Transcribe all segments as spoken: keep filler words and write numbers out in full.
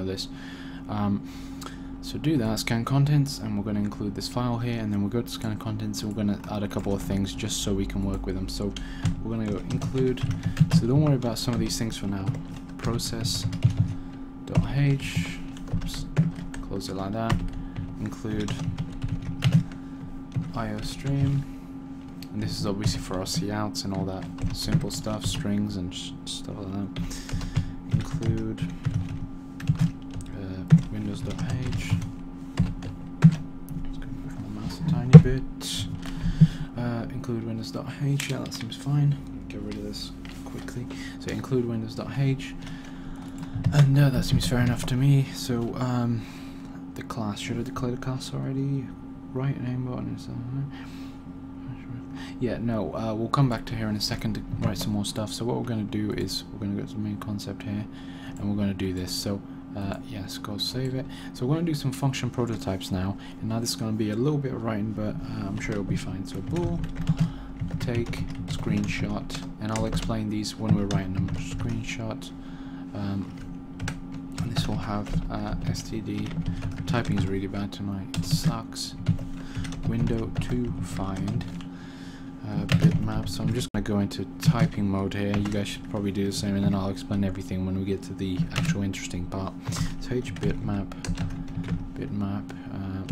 know this. Um, so do that, scan contents, and we're going to include this file here, and then we'll go to scan contents, and we're going to add a couple of things just so we can work with them. So we're going to go include, so don't worry about some of these things for now, process.h, oops, close it like that, include iostream, and this is obviously for our coutts and all that simple stuff, strings and stuff like that, include uh, windows.h, let's go back on the mouse a tiny bit, uh, include windows.h, yeah, that seems fine, get rid of this quickly, so include windows.h, and no, uh, that seems fair enough to me. So um, the class, should I declare the class already? Right, an aimbot and so on. Yeah, no, uh, we'll come back to here in a second to write some more stuff. So what we're going to do is we're going to go to the main concept here, and we're going to do this. So uh, yes, go save it. So we're going to do some function prototypes now, and now this is going to be a little bit of writing, but uh, I'm sure it'll be fine. So bool, take, screenshot, and I'll explain these when we're writing them. Screenshot. Um, and this will have uh, S T D. Typing is really bad tonight. It sucks. Window to find uh, bitmap. So I'm just going to go into typing mode here. You guys should probably do the same, and then I'll explain everything when we get to the actual interesting part. So HBITMAP, bitmap, uh,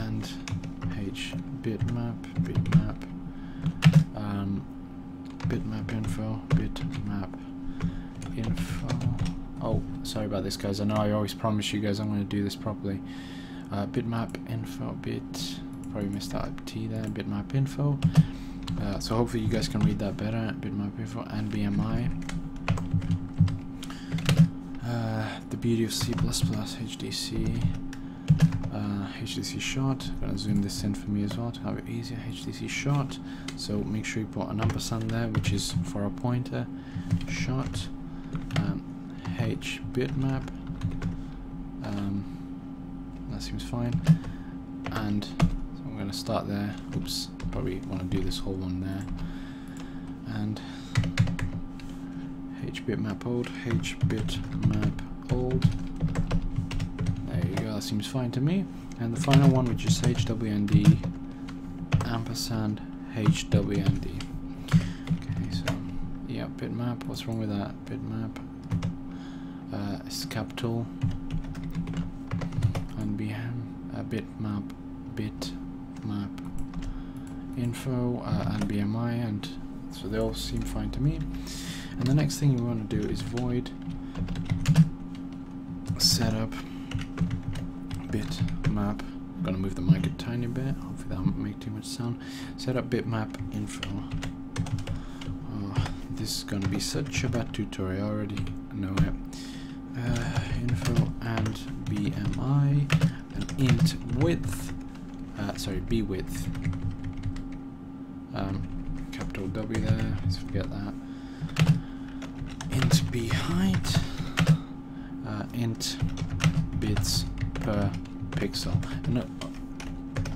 and HBITMAP, bitmap, um, bitmap info, bitmap info. Oh, sorry about this, guys. I know I always promise you guys I'm going to do this properly. Uh, bitmap info bit. Probably missed that T there. Bitmap info. Uh, so hopefully you guys can read that better. Bitmap info and B M I. Uh, the beauty of C plus plus, H D C, uh, H D C shot. I'm going to zoom this in for me as well to have it easier. H D C shot. So make sure you put an ampersand there, which is for a pointer. Shot. Um, H bitmap, um, that seems fine, and so I'm going to start there. Oops, probably want to do this whole one there, and H bitmap old, H bitmap old, there you go, that seems fine to me. And the final one, which is H W N D ampersand H W N D. Okay, so yeah, bitmap, what's wrong with that? Bitmap. Uh, it's capital and B M uh, bitmap bitmap info uh, and B M I, and so they all seem fine to me. And the next thing we want to do is void setup bitmap. I'm gonna move the mic a tiny bit. Hopefully that won't make too much sound. Setup bitmap info. Oh, this is gonna be such a bad tutorial. I already know it. Uh, info and B M I and int width, uh, sorry, B width, um, capital W there, let's forget that, int B height, uh, int bits per pixel, and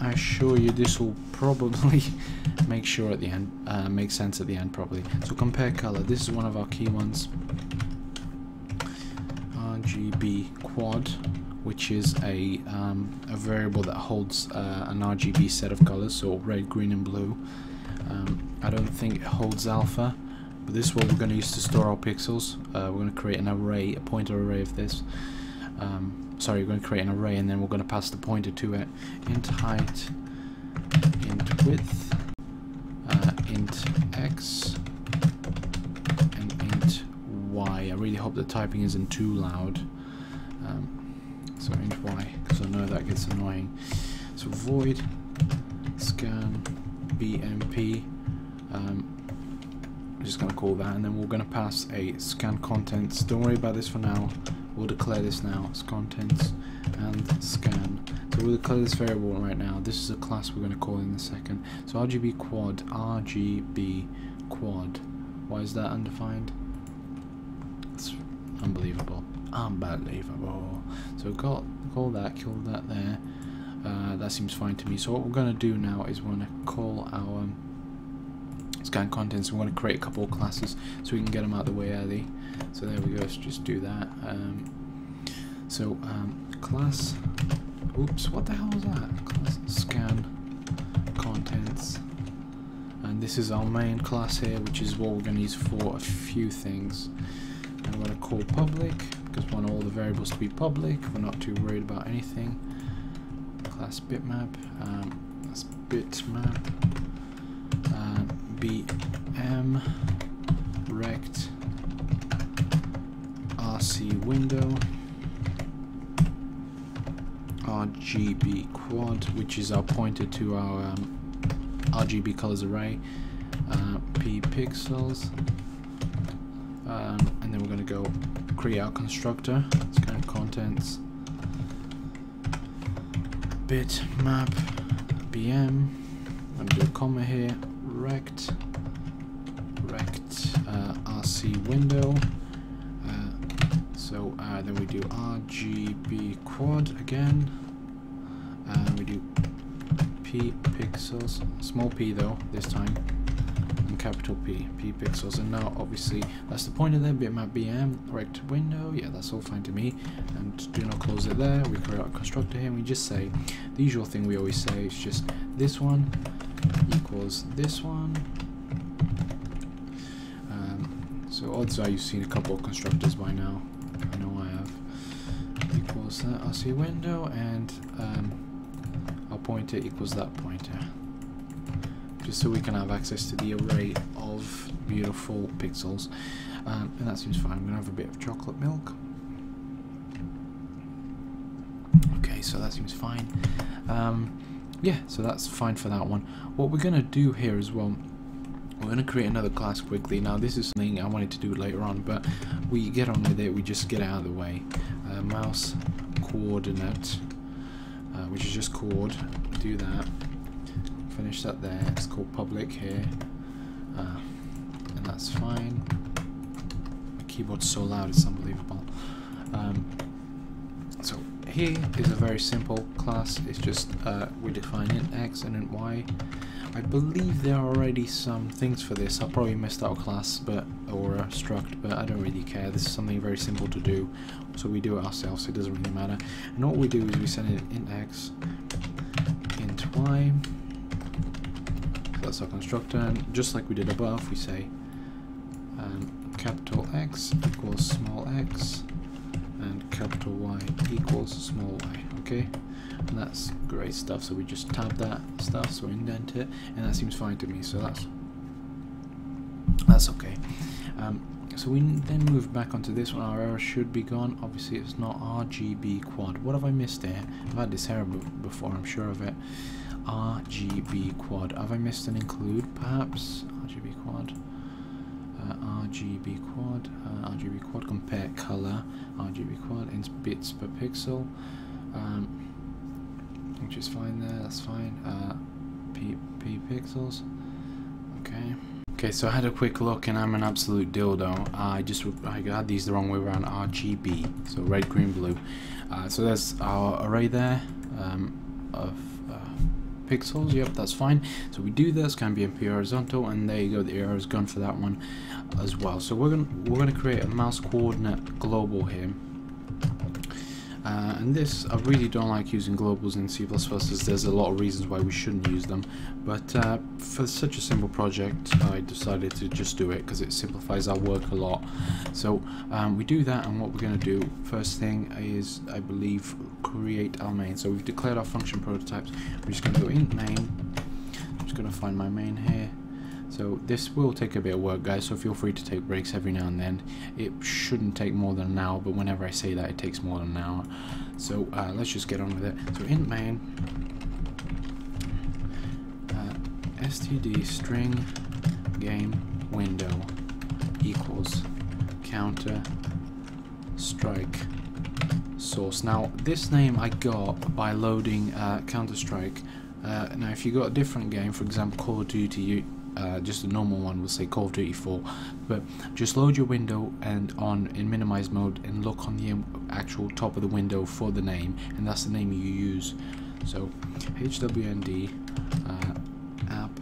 I assure you this will probably make sure at the end, uh, make sense at the end properly. So compare color, this is one of our key ones. R G B quad, which is a um, a variable that holds uh, an R G B set of colors, so red, green, and blue. Um, I don't think it holds alpha, but this is what we're going to use to store our pixels. Uh, we're going to create an array, a pointer array of this. Um, sorry, we're going to create an array, and then we're going to pass the pointer to it. Int height, int width, uh, int x. I really hope the typing isn't too loud. Um, so int y, because I know that gets annoying. So void scan B M P. Um, I'm just going to call that, and then we're going to pass a scan contents. Don't worry about this for now. We'll declare this now. It's contents and scan. So we'll declare this variable right now. This is a class we're going to call in a second. So R G B quad, R G B quad. Why is that undefined? Unbelievable, unbelievable. So call, call that, kill that there. Uh, that seems fine to me. So what we're going to do now is we're going to call our scan contents. We're going to create a couple of classes so we can get them out of the way early. So there we go. Let's just do that. Um, So um, class, oops, what the hell is that? Class scan contents, and this is our main class here, which is what we're going to use for a few things. And we're going to call public because we want all the variables to be public. We're not too worried about anything. Class bitmap, um, that's bitmap, um, B M rect R C window, R G B quad, which is our pointer to our um, R G B colors array, uh, P pixels, um, and then we're going to go create our constructor. It's kind of contents, bitmap, B M, I'm going to do a comma here, rect, rect, uh, R C window. So uh, then we do R G B quad again, and uh, we do P pixels, small p though this time, and capital P, P pixels. And now obviously that's the point of there, bitmap B M, rect window, yeah, that's all fine to me. And do not close it there, we create our constructor here, and we just say, the usual thing we always say, it's just this one equals this one. Um, so odds are you've seen a couple of constructors by now. I know I have. Equals that R C window, and um, our pointer equals that pointer, just so we can have access to the array of beautiful pixels, um, and that seems fine. I'm gonna have a bit of chocolate milk. Okay, so that seems fine. Um, yeah, so that's fine for that one. What we're gonna do here as well, we're going to create another class quickly. Now this is something I wanted to do later on, but we get on with it, we just get out of the way. Uh, mouse coordinate, uh, which is just chord, do that, finish that there, it's called public here, uh, and that's fine. My keyboard's so loud, it's unbelievable. Um, so here is a very simple class, it's just uh, we define int x and int y. I believe there are already some things for this. I probably missed out a class but or a struct, but I don't really care. This is something very simple to do, so we do it ourselves, so it doesn't really matter. And what we do is we send it int x, int y, so that's our constructor, and just like we did above, we say um, capital X equals small x and capital Y equals small y. Okay, and that's great stuff. So we just tab that stuff, so indent it, and that seems fine to me, so that's that's okay. Um, so we then move back onto this one. Our error should be gone, obviously it's not R G B quad. What have I missed there? I've had this error before, I'm sure of it. R G B quad, have I missed an include perhaps? R G B quad, uh, R G B quad, uh, R G B quad, compare color, R G B quad in bits per pixel. Um, which is fine there, that's fine. Uh, P, P pixels. Okay. Okay, so I had a quick look, and I'm an absolute dildo. Uh, I just I had these the wrong way around. R G B, so red, green, blue. Uh, so there's our array there um, of uh, pixels. Yep, that's fine. So we do this. Can be M P horizontal, and there you go. The arrow is gone for that one as well. So we're gonna we're gonna create a mouse coordinate global here. Uh, and this, I really don't like using globals in C plus plus, as there's a lot of reasons why we shouldn't use them, but uh, for such a simple project I decided to just do it because it simplifies our work a lot. So um, we do that, and what we're going to do first thing is, I believe, create our main. So we've declared our function prototypes, we're just going to go int main. I'm just going to find my main here. So this will take a bit of work, guys, so feel free to take breaks every now and then. It shouldn't take more than an hour, but whenever I say that, it takes more than an hour. So uh, let's just get on with it. So int main, uh, S T D string game window equals Counter-Strike Source. Now this name I got by loading uh, Counter-Strike. Uh, now if you got a different game, for example Call of Duty, you Uh, just a normal one, we'll say Call of Duty four, but just load your window and on in minimize mode and look on the actual top of the window for the name, and that's the name you use. So H W N D uh, app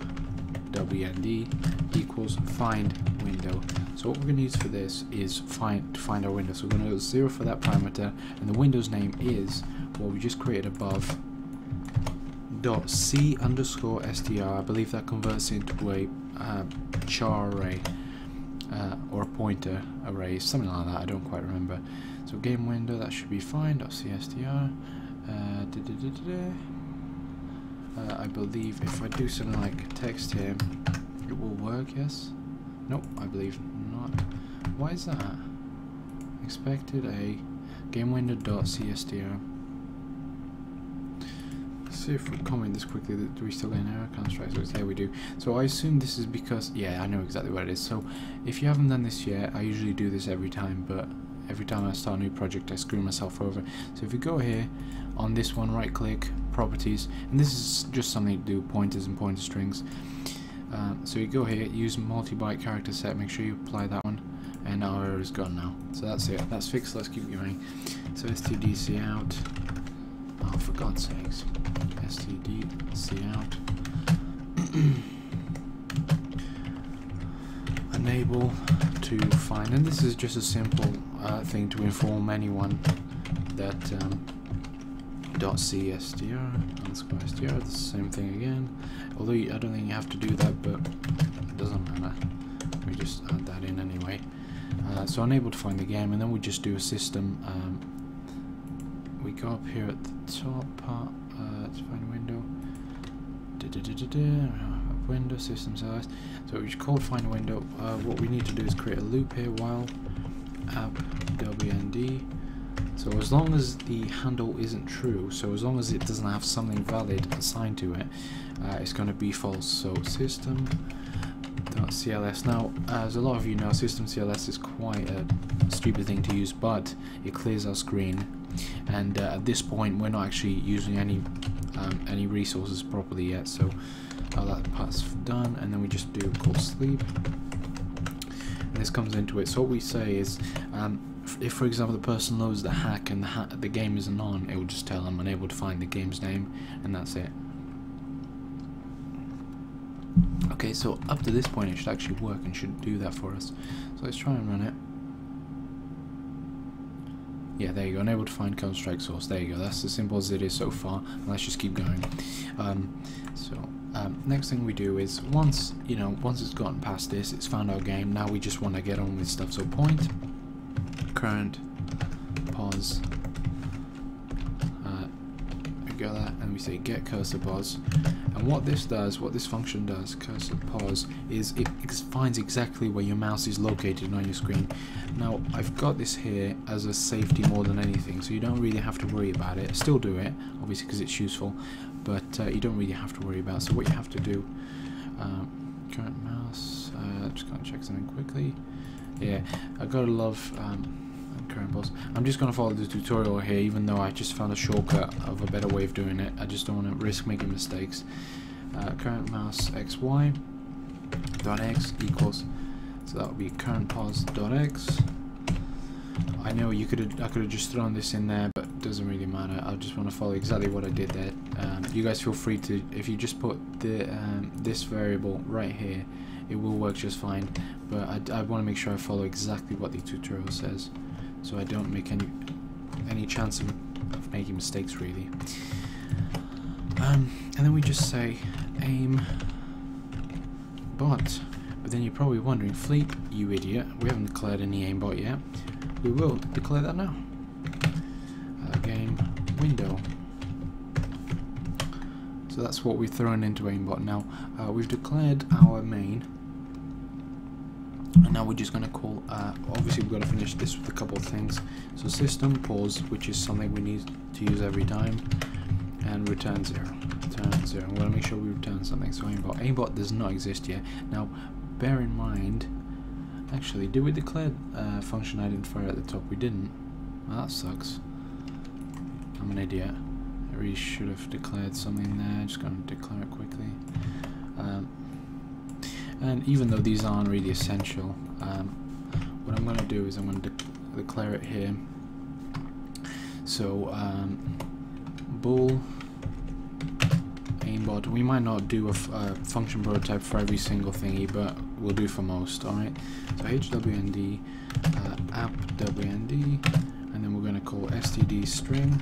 H W N D equals find window. So what we're going to use for this is find to find our window. So we're going to go zero for that parameter, and the window's name is what we just created above. Dot C underscore S T R. I believe that converts into a uh, char array uh, or a pointer array, something like that. I don't quite remember. So game window, that should be fine. Dot C S T R. Uh, da -da -da -da -da. Uh, I believe if I do something like text here, it will work. Yes. Nope, I believe not. Why is that? Expected a game window dot C S T R. See if we comment this quickly. Do we still get an error? Counter-Strike Source. Yeah, we do. So I assume this is because, yeah, I know exactly what it is. So if you haven't done this yet, I usually do this every time, but every time I start a new project, I screw myself over. So if you go here on this one, right-click, properties, and this is just something to do with pointers and pointer strings. Uh, so you go here, use multi-byte character set. Make sure you apply that one, and our error is gone now. So that's it. That's fixed. Let's keep going. So S T D C out. Oh, for God's sakes. S T D C out. Enable to find, and this is just a simple uh, thing to inform anyone that um, .cstr underscore str, the same thing again. Although I don't think you have to do that, but it doesn't matter. We just add that in anyway. Uh, so unable to find the game, and then we just do a system. Um, We go up here at the top part uh, to find window. Da, da, da, da, da. Window system size. So we just called find window. Uh, what we need to do is create a loop here while app W N D. So as long as the handle isn't true, so as long as it doesn't have something valid assigned to it, uh, it's going to be false. So system .cls. Now, as a lot of you know, system C L S is quite a stupid thing to use, but it clears our screen. And uh, at this point, we're not actually using any um, any resources properly yet, so uh, that part's done. And then we just do call sleep, and this comes into it. So what we say is, um, if for example the person loads the hack and the ha the game isn't on, it will just tell them unable to find the game's name, and that's it. Okay, so up to this point, it should actually work and should do that for us. So let's try and run it. Yeah, there you go, unable to find Counter-Strike Source. There you go, that's as simple as it is so far. Let's just keep going. Um, so, um, next thing we do is, once, you know, once it's gotten past this, it's found our game, now we just want to get on with stuff. So point, current, pause, uh, we go that, and we say get cursor pause. And what this does, what this function does, cursor pause, is it finds exactly where your mouse is located on your screen. Now, I've got this here as a safety more than anything, so you don't really have to worry about it. Still do it, obviously, because it's useful, but uh, you don't really have to worry about it. So what you have to do, um, current mouse, uh, just going to check something quickly. Yeah, I gotta love um, current pause. I'm just going to follow the tutorial here, even though I just found a shortcut of a better way of doing it. I just don't want to risk making mistakes. Uh, current mouse xy dot x equals, so that would be current pause dot x. I know you could have, I could have just thrown this in there, but it doesn't really matter. I just want to follow exactly what I did there. Um, you guys feel free to, if you just put the um, this variable right here, it will work just fine. But I, I want to make sure I follow exactly what the tutorial says, so I don't make any any chance of, of making mistakes really. Um, and then we just say aim bot. But then you're probably wondering, Fleet, you idiot, we haven't declared any aimbot yet. We will declare that now. Uh, game window. So that's what we've thrown into aimbot now. Uh, we've declared our main. And now we're just going to call, uh, obviously we've got to finish this with a couple of things. So system pause, which is something we need to use every time, and return zero. Return zero. We're going to make sure we return something. So aimbot. Aimbot does not exist yet. Now, bear in mind, actually, did we declare uh, function identifier at the top? We didn't. Well, that sucks. I'm an idiot. I really should have declared something there. Just going to declare it quickly. Um, And even though these aren't really essential, um, what I'm going to do is I'm going to de declare it here. So um, bool aim aimbot. We might not do a uh, function prototype for every single thingy, but we'll do for most. Alright, so H W N D, uh, app W N D, and then we're going to call S T D string,